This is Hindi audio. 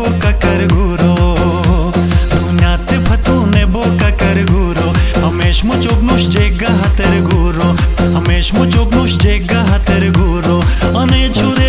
बो कर गोरो दुनियात फतूने बो कर गोरो हमेश मुचोग नुश जेगा हतर गोरो हमेश मुचोग नुश जेगा हतर गोरो अने छुर